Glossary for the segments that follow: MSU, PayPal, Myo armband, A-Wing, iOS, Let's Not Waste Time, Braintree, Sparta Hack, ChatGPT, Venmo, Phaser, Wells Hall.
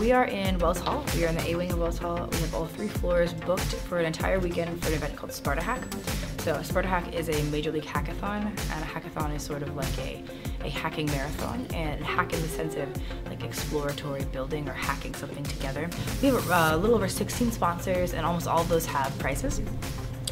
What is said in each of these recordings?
We are in Wells Hall. We are in the A-Wing of Wells Hall. We have all three floors booked for an entire weekend for an event called Sparta Hack. So Sparta Hack is a major league hackathon, and a hackathon is sort of like a hacking marathon, and hack in the sense of like exploratory building or hacking something together. We have a little over 16 sponsors, and almost all of those have prizes.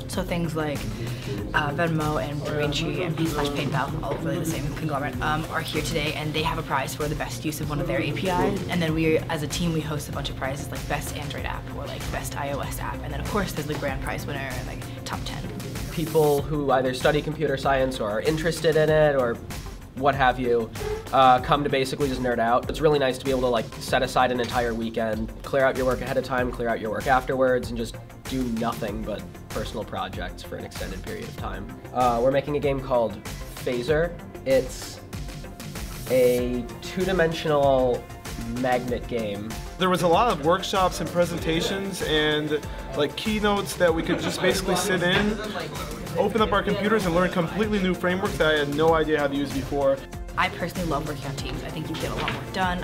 So things like Venmo and Braintree and P/PayPal, all really the same conglomerate, are here today, and they have a prize for the best use of one of their APIs. And then we, as a team, we host a bunch of prizes like best Android app or like best iOS app. And then of course there's the grand prize winner and like top 10. People who either study computer science or are interested in it or what have you, come to basically just nerd out. It's really nice to be able to like set aside an entire weekend, clear out your work ahead of time, clear out your work afterwards, and just do nothing but personal projects for an extended period of time. We're making a game called Phaser. It's a two-dimensional magnet game. There was a lot of workshops and presentations and like keynotes that we could just basically sit in, open up our computers and learn completely new frameworks that I had no idea how to use before. I personally love working on teams. I think you get a lot more done.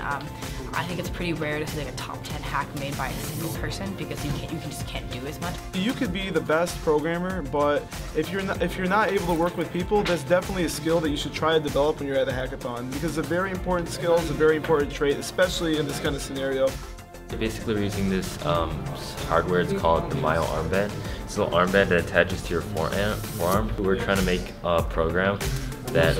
I think it's pretty rare to see like a top 10 hack made by a single person because you just can't do as much. You could be the best programmer, but if you're not able to work with people, that's definitely a skill that you should try to develop when you're at a hackathon, because it's a very important skill, it's a very important trait, especially in this kind of scenario. Basically, we're using this hardware. It's called the Myo armband. It's a little armband that attaches to your forearm. We're trying to make a program that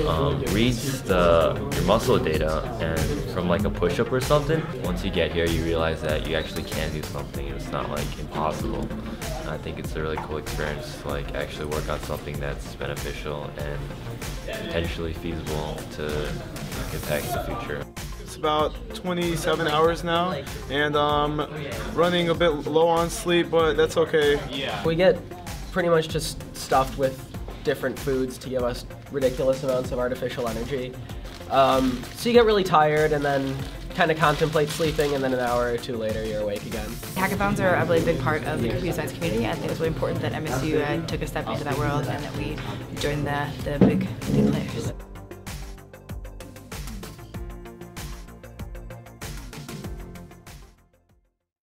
reads your muscle data and from like a push-up or something. Once you get here, you realize that you actually can do something and it's not like impossible. And I think it's a really cool experience to like actually work on something that's beneficial and potentially feasible to impact the future. It's about 27 hours now, and running a bit low on sleep, but that's okay. We get pretty much just stuffed with different foods to give us ridiculous amounts of artificial energy. So you get really tired and then kind of contemplate sleeping, and then an hour or two later you're awake again. Hackathons are a really big part of the computer science community. I think it's really important that MSU took a step into that world and that we joined the big players.